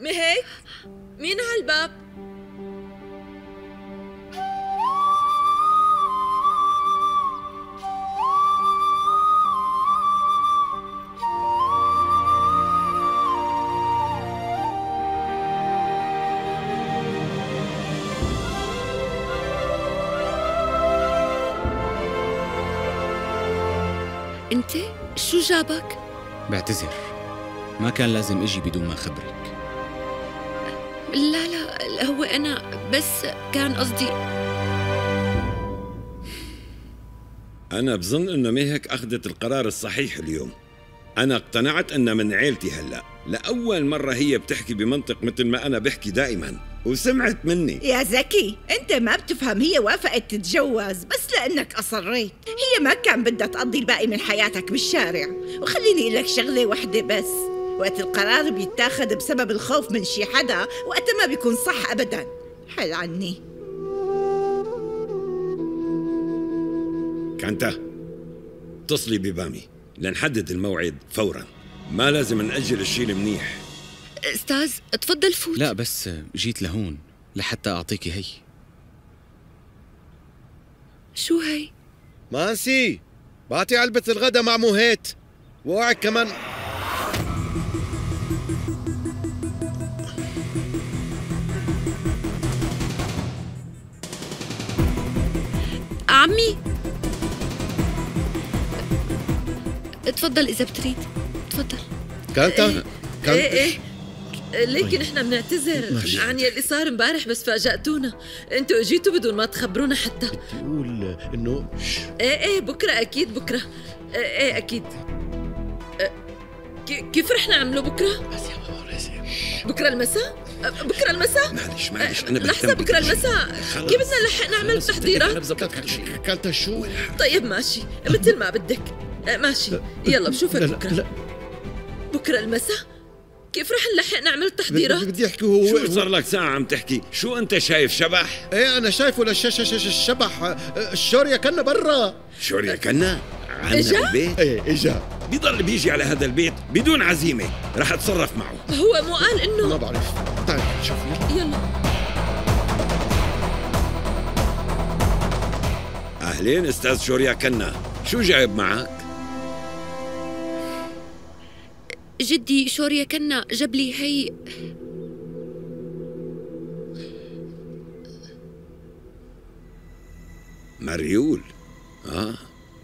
مهيك؟ مين هالباب؟ انت شو جابك؟ بعتذر، ما كان لازم اجي بدون ما خبرك. لا لا، هو أنا بس كان قصدي، أنا بظن إنه ميهك أخذت القرار الصحيح اليوم. أنا اقتنعت إنها من عيلتي هلأ، لأول مرة هي بتحكي بمنطق مثل ما أنا بحكي دائماً، وسمعت مني. يا زكي، أنت ما بتفهم. هي وافقت تتجوز بس لأنك أصريت. هي ما كان بدها تقضي الباقي من حياتك بالشارع. وخليني أقول لك شغلة واحدة بس، وقت القرار بيتاخد بسبب الخوف من شي حدا، وقت ما بيكون صح أبداً. حل عني كانتا، اتصلي ببامي لنحدد الموعد فوراً، ما لازم نأجل الشي المنيح. أستاذ تفضل فوت. لا بس جيت لهون لحتى أعطيكي هي. شو هي؟ مانسي، بعطي علبة الغداء مع مهيت، واوعك كمان. عمي تفضل إذا بتريد، تفضل. كانت إيه. لكن احنا بنعتذر عن يلي صار امبارح، بس فاجأتونا. انتوا اجيتوا بدون ما تخبرونا حتى. بتقول انه ايه بكره اكيد، بكره ايه اكيد. كيف رح نعمله بكره؟ بس يا بابا راسي، بكره المساء؟ معلش انا لحظه، بكره المساء كيف بدنا نلحق نعمل التحضيرات؟ كانت شو؟ طيب ماشي، مثل ما بدك. ماشي، يلا بشوفك بكره. لا. بكره المساء كيف رح نلحق نعمل التحضيرات؟ بدي احكي. هو شو صار لك ساعه عم تحكي؟ شو انت شايف شبح؟ ايه انا شايفه. الشبح شوريا كنا برا. شوريا كنا عنا البيت؟ ايه اجا. بيضل بيجي على هذا البيت بدون عزيمه، رح اتصرف معه. هو مو قال انه؟ ما بعرف. تعال شوف يلا. اهلين استاذ شوريا كنا، شو جايب معك؟ جدي شوريا كنا جاب لي هي. مريول؟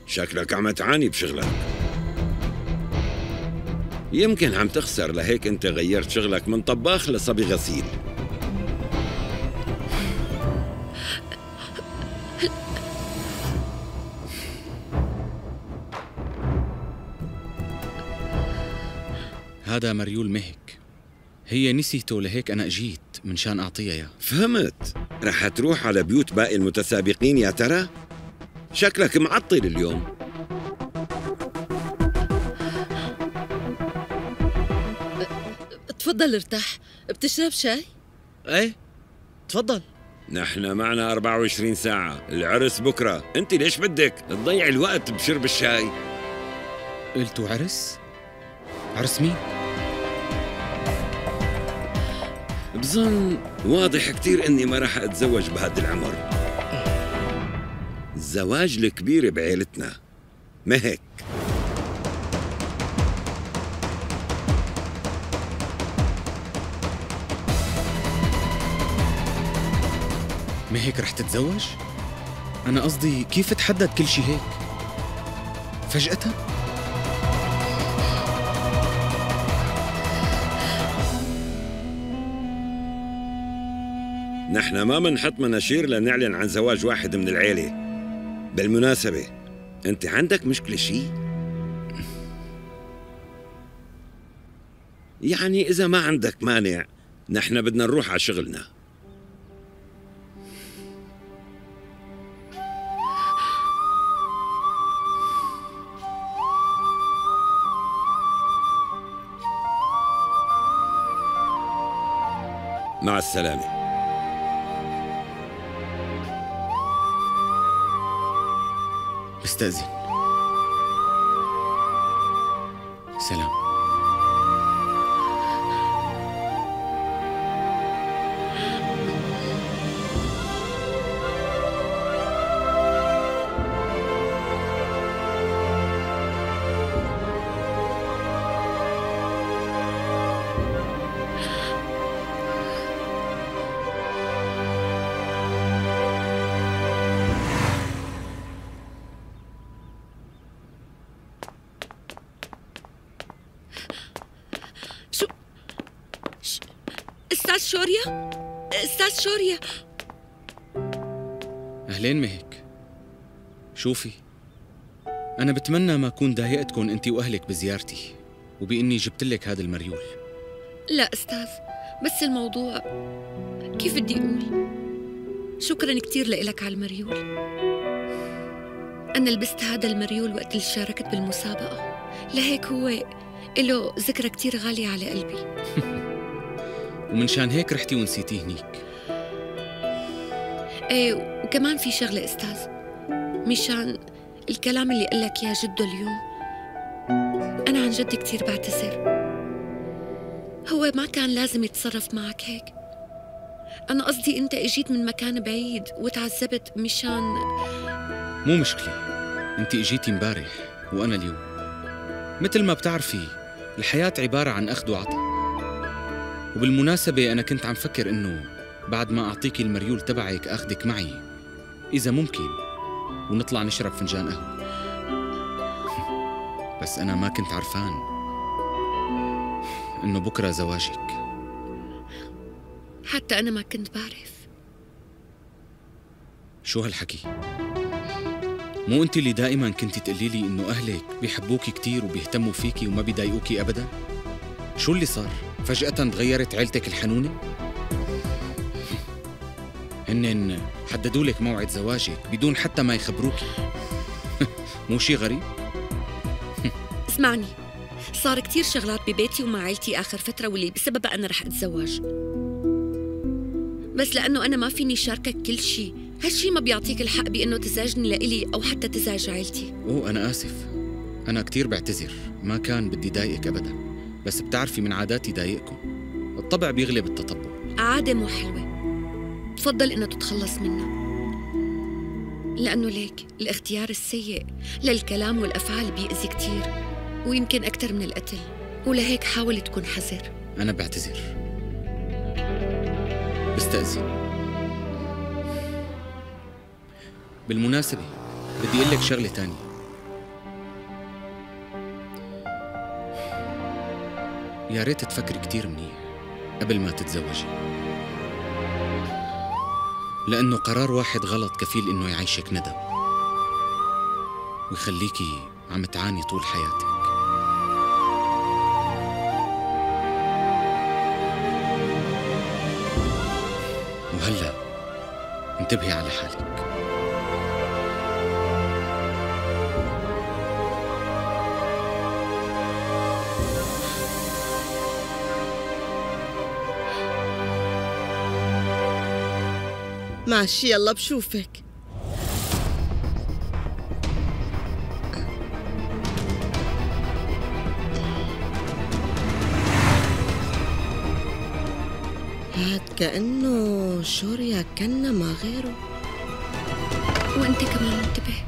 شكلك عم تعاني بشغلك، يمكن عم تخسر، لهيك انت غيرت شغلك من طباخ لصبي غسيل. هذا مريول مهك، هي نسيته لهيك أنا أجيت من شان أعطيها إياه. فهمت، رح تروح على بيوت باقي المتسابقين يا ترى؟ شكلك معطل اليوم. تفضل ارتاح، بتشرب شاي؟ ايه تفضل. نحن معنا 24 ساعة، العرس بكرة، أنت ليش بدك تضيع الوقت بشرب الشاي؟ قلتوا عرس؟ عرس مين؟ بظن واضح كتير اني ما راح اتزوج بهذا العمر. الزواج الكبير بعيلتنا، ما هيك؟ ما هيك رح تتزوج؟ انا قصدي كيف تحدد كل شيء هيك فجأة؟ نحن ما منحط مناشير لنعلن عن زواج واحد من العيلة. بالمناسبة، أنت عندك مشكلة شي؟ يعني إذا ما عندك مانع، نحن بدنا نروح على شغلنا. مع السلامة. استأذن. سلام. أستاذ شوريا. أهلين مهك. شوفي، أنا بتمنى ما أكون ضايقتكن أنت وأهلك بزيارتي وبإني جبتلك هذا المريول. لا أستاذ، بس الموضوع كيف بدي أقول؟ شكراً كتير لإلك على المريول. أنا لبست هذا المريول وقت اللي شاركت بالمسابقة، لهيك هو إله ذكرى كتير غالية على قلبي. ومنشان هيك رحتي ونسيتيه هنيك. ايه، وكمان في شغلة أستاذ، مشان الكلام اللي قال لك يا جده اليوم، أنا عن جد كتير بعتذر. هو ما كان لازم يتصرف معك هيك. أنا قصدي أنت إجيت من مكان بعيد وتعذبت مشان. مو مشكلة، أنت إجيتي امبارح وأنا اليوم. مثل ما بتعرفي، الحياة عبارة عن أخذ وعطاء. وبالمناسبة أنا كنت عم فكر إنه بعد ما أعطيكي المريول تبعك أخذك معي إذا ممكن، ونطلع نشرب فنجان قهوة. بس أنا ما كنت عرفان إنه بكرة زواجك. حتى أنا ما كنت بعرف. شو هالحكي؟ مو أنت اللي دائماً كنتي تقولي لي إنه أهلك بيحبوكي كتير وبيهتموا فيكي وما بيضايقوكي أبداً؟ شو اللي صار؟ فجأة تغيرت عيلتك الحنونة؟ هن حددوا لك موعد زواجك بدون حتى ما يخبروكي. مو شي غريب؟ اسمعني، صار كتير شغلات ببيتي ومع عيلتي آخر فترة واللي بسببها أنا رح أتزوج. بس لأنه أنا ما فيني شاركك كل شيء، هالشي ما بيعطيك الحق بأنه تزعجني لإلي أو حتى تزعج عائلتي. أوه، أنا آسف، أنا كتير بعتذر، ما كان بدي ضايقك أبداً، بس بتعرفي من عاداتي ضايقكم، الطبع بيغلب التطبع. عادة مو حلوة، بفضل إنه تتخلص منها، لأنه ليك الاختيار السيء للكلام والأفعال بيأذي كتير، ويمكن أكتر من القتل، ولهيك حاول تكون حذر. أنا بعتذر، بستأذن. بالمناسبة بدي أقول لك شغلة تانية. يا ريت تفكري كتير منيح قبل ما تتزوجي، لأنه قرار واحد غلط كفيل إنه يعيشك ندم ويخليكي عم تعاني طول حياتك. وهلا انتبهي على حالك. ماشي، يلا بشوفك. هاد كأنه شوريا كنا ما غيره. وانت كمان انتبه.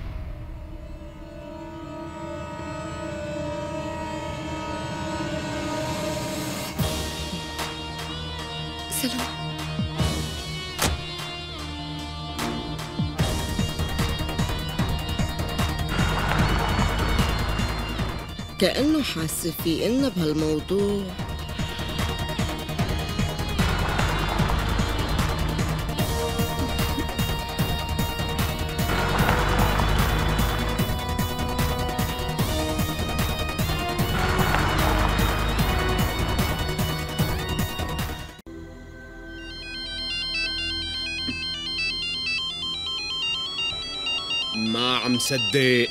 سلام. كأنه حاسة في إنه بهالموضوع. ما عم صدق.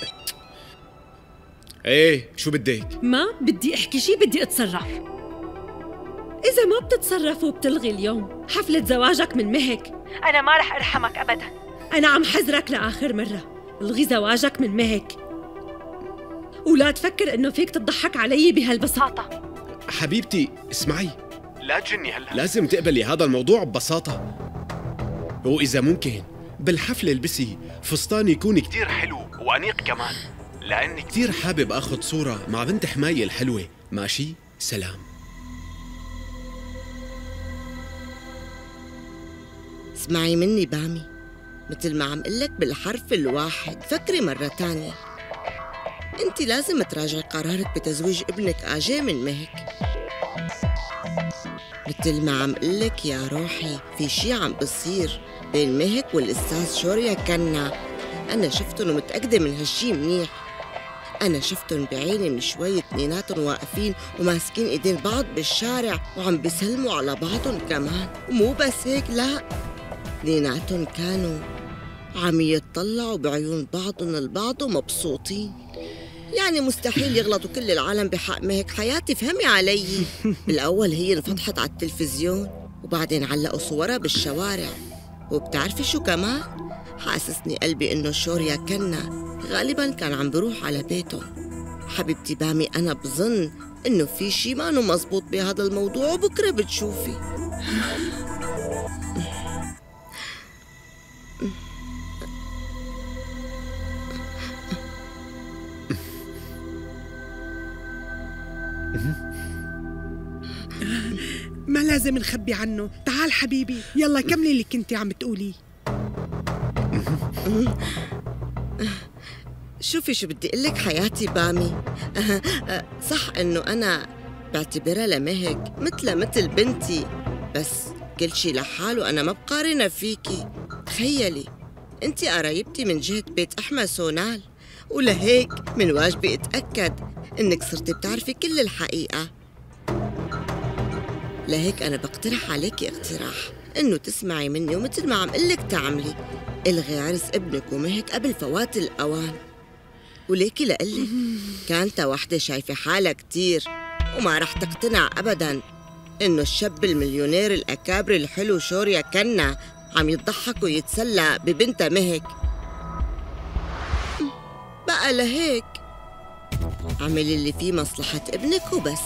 ايه، شو بدك؟ ما بدي احكي شي، بدي اتصرف. إذا ما بتتصرف وبتلغي اليوم حفلة زواجك من مهك، أنا ما رح أرحمك أبداً. أنا عم حذرك لآخر مرة، الغي زواجك من مهك، ولا تفكر إنه فيك تضحك علي بهالبساطة. حبيبتي اسمعي، لا تجني هلا، لازم تقبلي هذا الموضوع ببساطة. وإذا ممكن بالحفلة البسي فستان يكون كتير حلو وأنيق كمان، لأني كتير حابب آخذ صورة مع بنت حماية الحلوة. ماشي، سلام. اسمعي مني بامي، مثل ما عم قلك بالحرف الواحد، فكري مرة تانية. أنت لازم تراجعي قرارك بتزويج ابنك أجاي من مهك، قلت لما عم قلك يا روحي في شي عم بصير بين مهك والاستاذ شوريا كنا. انا شفتن ومتاكده من هالشي منيح. انا شفتن بعيني من شوي، اتنيناتن واقفين وماسكين ايدين بعض بالشارع وعم بيسلموا على بعضن كمان. ومو بس هيك، لا، اتنيناتن كانوا عم يتطلعوا بعيون بعضن البعض ومبسوطين. يعني مستحيل يغلطوا كل العالم بحق مهك، حياتي فهمي علي. بالاول هي انفضحت على التلفزيون وبعدين علقوا صورها بالشوارع. وبتعرفي شو كمان؟ حاسسني قلبي انه شوريا كنا غالبا كان عم بروح على بيته. حبيبتي بامي، انا بظن انه في شي مانو مزبوط بهذا الموضوع، وبكره بتشوفي. ما لازم نخبي عنه، تعال حبيبي، يلا كملي اللي كنتي عم تقوليه. شوفي شو بدي اقول لك حياتي بامي. صح انه انا بعتبرها لمهك مثل بنتي، بس كل شيء لحاله انا ما بقارنها فيكي. تخيلي انت قرايبتي من جهه بيت احمد سونال، ولهيك من واجبي اتاكد انك صرتي بتعرفي كل الحقيقه. لهيك انا بقترح عليكي اقتراح، انه تسمعي مني ومثل ما عم قلك تعملي. الغي عرس ابنك ومهك قبل فوات الاوان. وليكي لقلك كانت وحده شايفه حالها كتير وما رح تقتنع ابدا انه الشاب المليونير الاكابر الحلو شوريا كنا عم يضحك ويتسلى ببنتها مهك. بقى لهيك اعملي اللي فيه مصلحة ابنك وبس.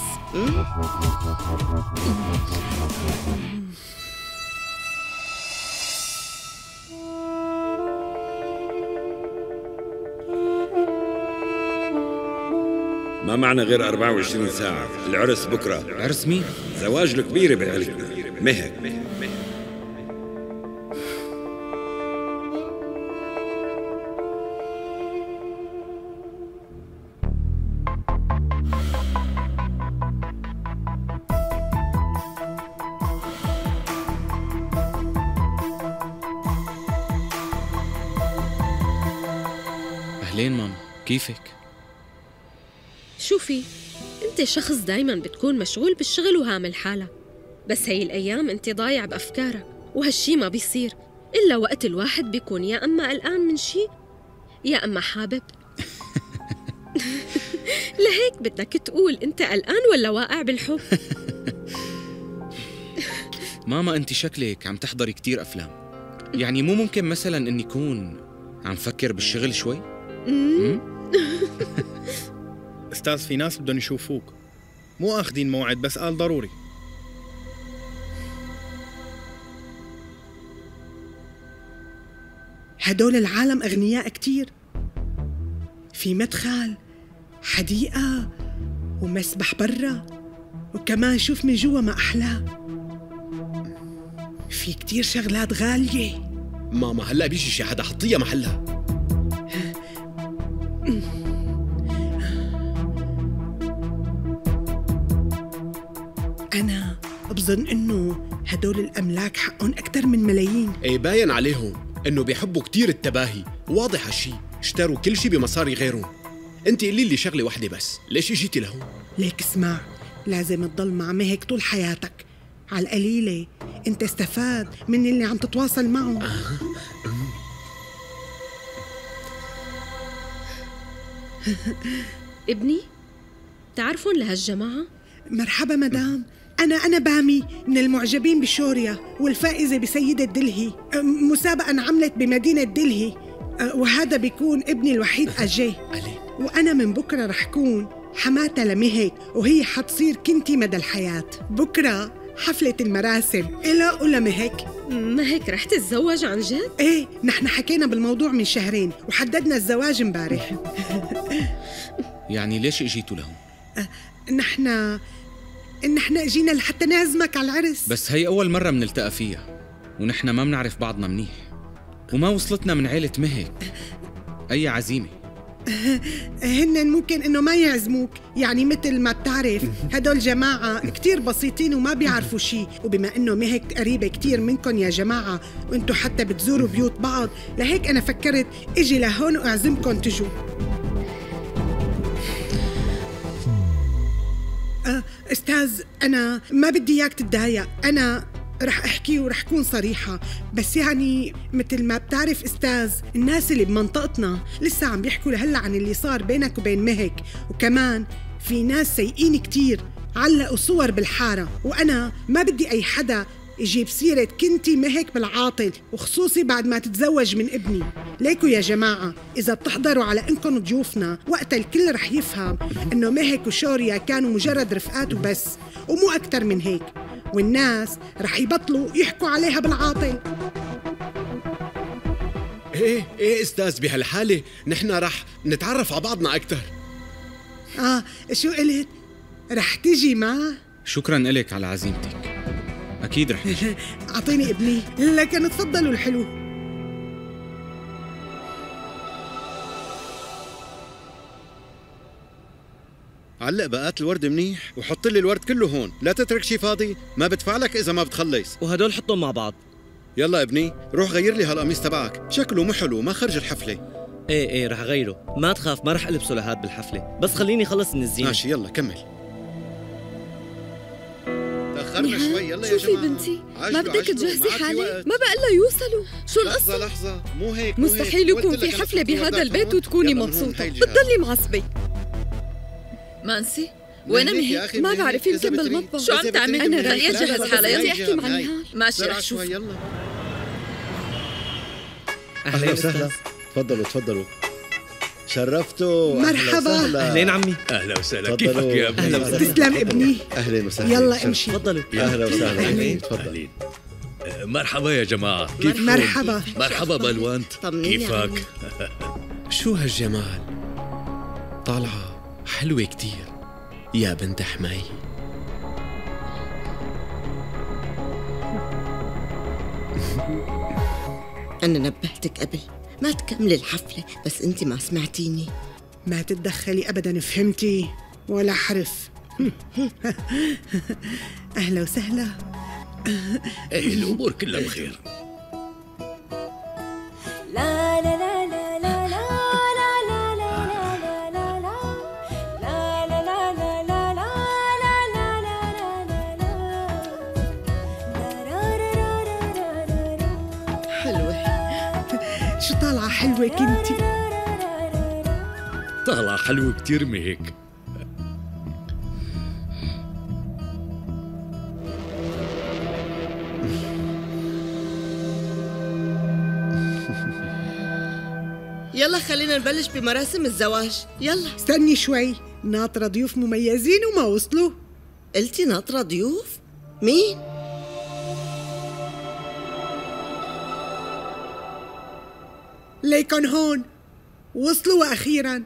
ما معنا غير 24 ساعة، العرس بكرة. عرس مين؟ زواج الكبيرة بعيلتنا، مهك. أهلين ماما، كيفك؟ شوفي، انت شخص دايما بتكون مشغول بالشغل وهامل حالك، بس هي الايام انت ضايع بافكارك، وهالشي ما بيصير الا وقت الواحد بيكون يا اما قلقان من شي يا اما حابب. لهيك بدك تقول انت قلقان ولا واقع بالحب؟ ماما انت شكلك عم تحضري كتير افلام، يعني مو ممكن مثلا اني كون عم فكر بالشغل شوي؟ أستاذ في ناس بدهم يشوفوك، مو آخذين موعد، بس قال ضروري. هدول العالم أغنياء كتير، في مدخل، حديقة، ومسبح برا، وكمان شوف من جوا ما أحلاه. في كتير شغلات غالية. ماما هلا بيجي شي حدا حطيها محلها. أنا بظن إنه هدول الأملاك حقهم أكتر من ملايين. إيه باين عليهم إنه بيحبوا كتير التباهي، واضح هالشي، اشتروا كل شي بمصاري غيرهم. أنت قولي لي شغلة واحدة بس، ليش إجيتي لهون؟ ليك اسمع، لازم تضل مع مهك طول حياتك، على القليلة، أنت استفاد من اللي عم تتواصل معه. ابني، بتعرفن لهالجماعة؟ مرحبا مدام، أنا بامي من المعجبين بشوريا والفائزة بسيدة دلهي، مسابقة انعملت بمدينة دلهي، وهذا بيكون ابني الوحيد أجاي، وأنا من بكرة رح كون حماتها لمهك، وهي حتصير كنتي مدى الحياة. بكرة حفلة المراسم إلا ولا مهك. مهك رح تتزوج عن جد؟ إيه، نحن حكينا بالموضوع من شهرين وحددنا الزواج امبارح. يعني ليش إجيتوا لهم؟ نحن اجينا لحتى نعزمك على العرس. بس هي أول مرة منلتقى فيها، ونحن ما منعرف بعضنا منيح، وما وصلتنا من عيلة مهك أي عزيمة. هن ممكن انه ما يعزموك، يعني مثل ما بتعرف هدول جماعة كتير بسيطين وما بيعرفوا شيء، وبما انه مهك قريبة كتير منكم يا جماعة وانتو حتى بتزوروا بيوت بعض، لهيك انا فكرت اجي لهون واعزمكم تجوا. استاذ انا ما بدي اياك تتضايق، انا رح احكي ورح كون صريحة، بس يعني مثل ما بتعرف استاذ الناس اللي بمنطقتنا لسه عم بيحكوا لهلا عن اللي صار بينك وبين مهك، وكمان في ناس سيئين كتير علقوا صور بالحارة، وانا ما بدي اي حدا يجيب سيرة كنتي مهك بالعاطل، وخصوصي بعد ما تتزوج من ابني. ليكو يا جماعة إذا بتحضروا على إنكم ضيوفنا وقتها الكل رح يفهم إنه مهك وشوريا كانوا مجرد رفقات وبس، ومو أكتر من هيك، والناس رح يبطلوا يحكوا عليها بالعاطل. إيه أستاذ بهالحالة نحن رح نتعرف على بعضنا أكتر. شو قلت؟ رح تجي معه؟ شكراً إلك على عزيمتك، أكيد رح نجي. أعطيني ابني، لكن تفضلوا الحلو. علق بقات الورد منيح وحط لي الورد كله هون، لا تترك شي فاضي، ما بدفع لك إذا ما بتخلص. وهدول حطهم مع بعض. يلا ابني روح غير لي هالقميص تبعك، شكله مو حلو ما خرج الحفلة. إيه رح غيره، ما تخاف ما رح ألبسه لهاد بالحفلة، بس خليني خلص من الزينة. ماشي يلا كمل. مهان شوفي بنتي، ما بدك تجهزي حالك؟ ما بقى إلا يوصلوا. شو القصة؟ لحظة مو هيك، مستحيل يكون في حفلة بهذا البيت وتكوني مبسوطة، بتضلي معصبة. مانسي وين مهيك؟ ما بعرف يمكن بالمطبخ. شو عم تعمل؟ أنا راني أجهز حالي، بدي أحكي مع نهار. ماشي رح شوف. أهلا وسهلا، تفضلوا شرفتوا. مرحبا. اهلين عمي. اهلا وسهلا، كيفك يا ابني؟ تسلم ابني. اهلا وسهلا، يلا امشي. تفضلوا. اهلا وسهلا، تفضلوا. مرحبا يا جماعه، كيفكم؟ مرحبا بلوانت، كيفك؟ شو هالجمال، طالعه حلوه كتير يا بنت حمي. انا نبهتك قبل ما تكملي الحفلة، بس أنت ما سمعتيني. ما تتدخلي أبداً، فهمتي؟ ولا حرف. أهلا وسهلا. إيه الأمور كلها بخير. لا لا لا لا لا لا لا لا لا لا لا لا لا لا لا. حلوة، شو طالعة حلوة كنتي؟ طالعة حلوة كتير مهيك. يلا خلينا نبلش بمراسم الزواج، يلا. استني شوي، ناطرة ضيوف مميزين وما وصلوا. قلتي ناطرة ضيوف؟ مين؟ ليكن هون وصلوا أخيراً.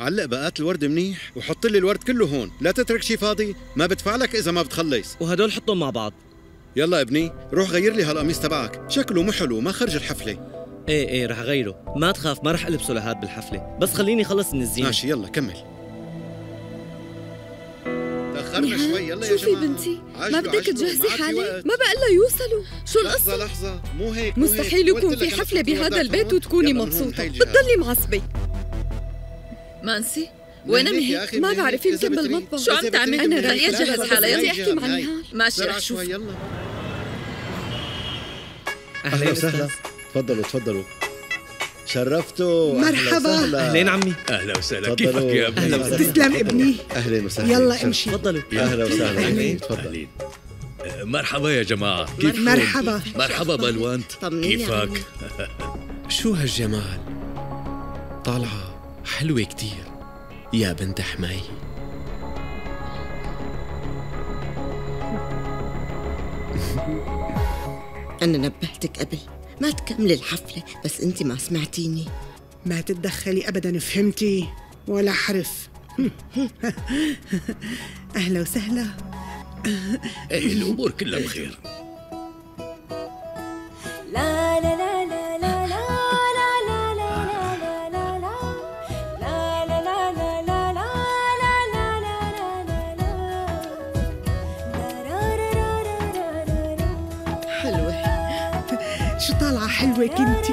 علق بقات الورد منيح وحط لي الورد كله هون، لا تترك شي فاضي، ما بدفع لك إذا ما بتخلص. وهدول حطهم مع بعض. يلا ابني روح غير لي هالقميص تبعك، شكله مو حلو ما خرج الحفلة. ايه رح غيره، ما تخاف ما رح ألبسه لهاد بالحفلة، بس خليني خلص من الزينة. ماشي يلا كمل. تأخرنا شوي، يلا يا جماعة. شوفي بنتي، ما بدك تجهزي حالك؟ ما بقى إلا يوصلوا. شو القصة؟ لحظة مو هيك، مستحيل يكون في حفلة بهذا البيت وتكوني مبسوطة، بتضلي معصبة. مانسي وين مهيك؟ ما بعرف يمكن بالمطبخ. شو عم تعمل؟ أنا راني أجهز حالي، بدي أحكي مع نهار. ماشي رح شوف. أهلا وسهلا، تفضلوا شرفتوا. مرحبا. أهلين عمي. أهلا وسهلا، كيفك يا ابني؟ تسلم ابني. أهلا وسهلا، يلا امشي. تفضلوا. أهلا وسهلا، تفضلوا. مرحبا يا جماعة، كيفكم؟ مرحبا بلوانت، كيفك؟ شو هالجمال، طالعة حلوة كتير يا بنت حمي. أنا نبهتك قبل ما تكملي الحفلة، بس انت ما سمعتيني. ما تتدخلي أبداً، فهمتي؟ ولا حرف. أهلا وسهلا. ايه الأمور كلها بخير. لا لا لا لا لا لا لا لا لا لا لا لا لا لا لا. حلوة، شو طالعة حلوة كنتي؟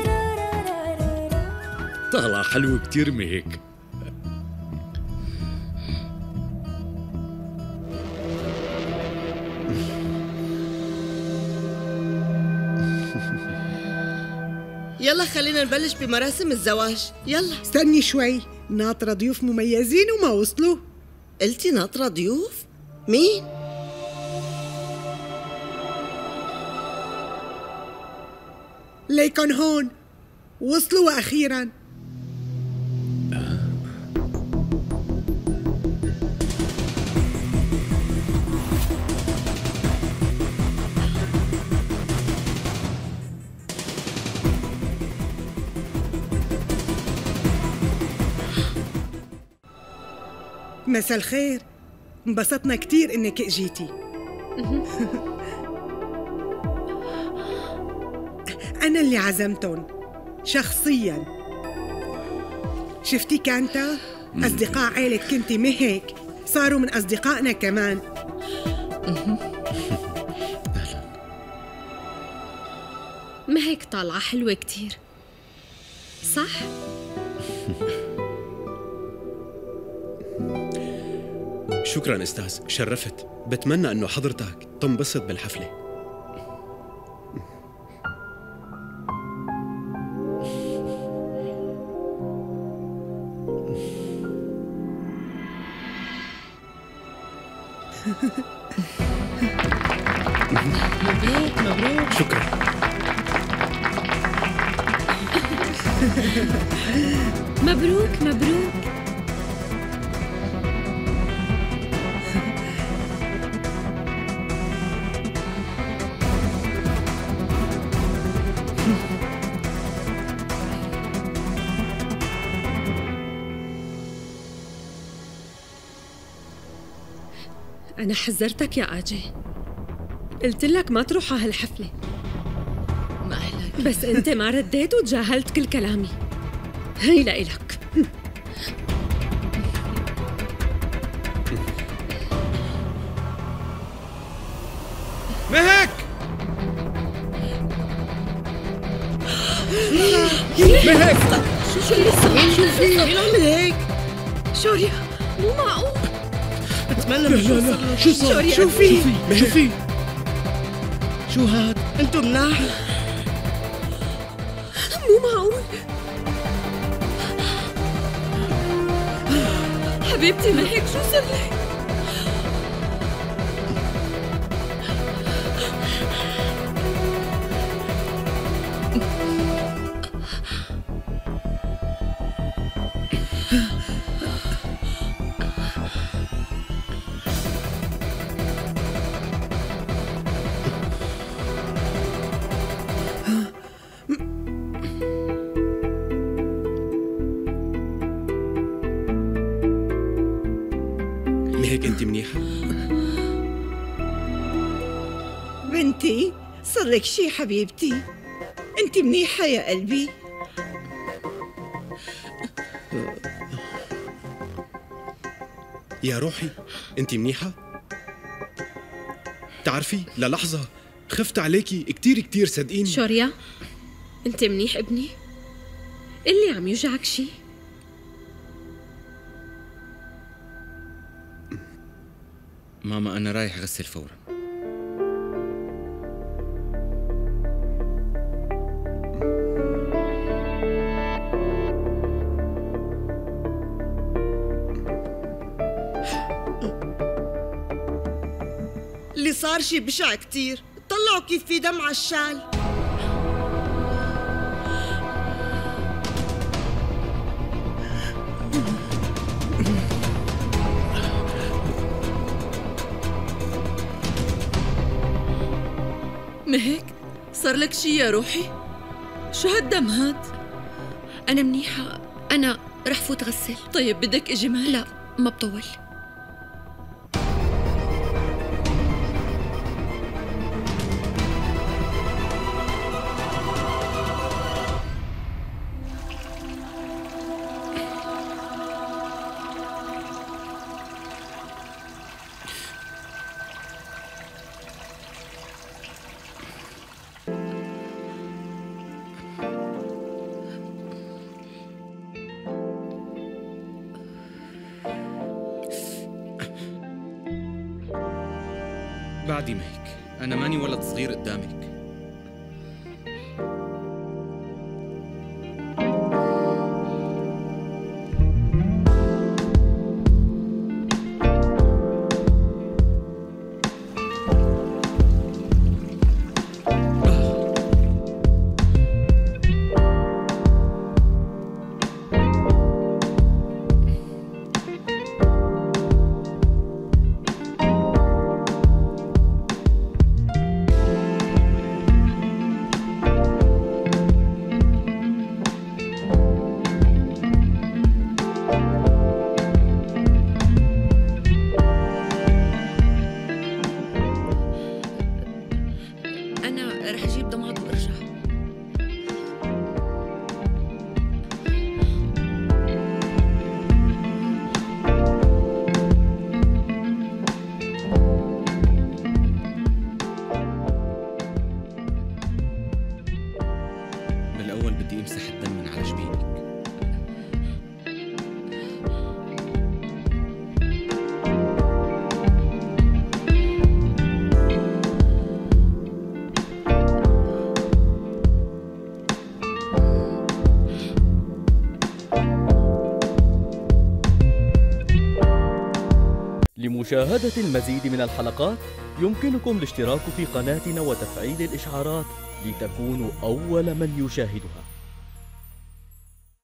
طالعة حلوة كتير مهيك. يلا خلينا نبلش بمراسم الزواج، يلا. استني شوي، ناطرة ضيوف مميزين وما وصلوا. قلتي ناطرة ضيوف؟ مين؟ ليكن هون وصلوا أخيراً. مساء الخير، انبسطنا كثير انك اجيتي. انا اللي عزمتن شخصيا. شفتي كانتا؟ اصدقاء عائلة كنتي مهيك صاروا من اصدقائنا كمان. مهيك طالعة حلوة كثير، صح؟ شكراً أستاذ، شرفت. بتمنى أنه حضرتك تنبسط بالحفلة. مبروك مبروك. شكراً. مبروك مبروك. أنا حذرتك يا أجاي، قلت لك ما تروح على هالحفلة. ما إلك، بس أنت ما رديت وتجاهلت كل كلامي. هي لإلك. مهك مهك، شو اللي صار؟ شو في؟ مين عمل هيك؟ شوريا، مو معقول. لا لا لا، شو صار؟ شو في؟ شو في؟ شو هاد؟ انتو مناح؟ مو معقول. حبيبتي مهيك، شو صار لك؟ مهيك انت منيحة؟ بنتي صار لك شي حبيبتي؟ انت منيحة يا قلبي؟ يا روحي انت منيحة؟ بتعرفي للحظة خفت عليكي كتير كتير، صدقيني. شوريا انت منيح ابني؟ اللي عم يوجعك شي؟ ماما أنا رايح أغسل فورا. اللي صار شي بشع كتير، طلعوا كيف في دم على الشال. مهيك صار لك شي يا روحي؟ شو هالدم هاد؟ أنا منيحة، أنا رح فوت غسل. طيب بدك أجي معك؟ لا ما بطول. بعدي مهك، أنا ماني ولد صغير قدامك. لمشاهدة المزيد من الحلقات يمكنكم الاشتراك في قناتنا وتفعيل الإشعارات لتكونوا أول من يشاهدها.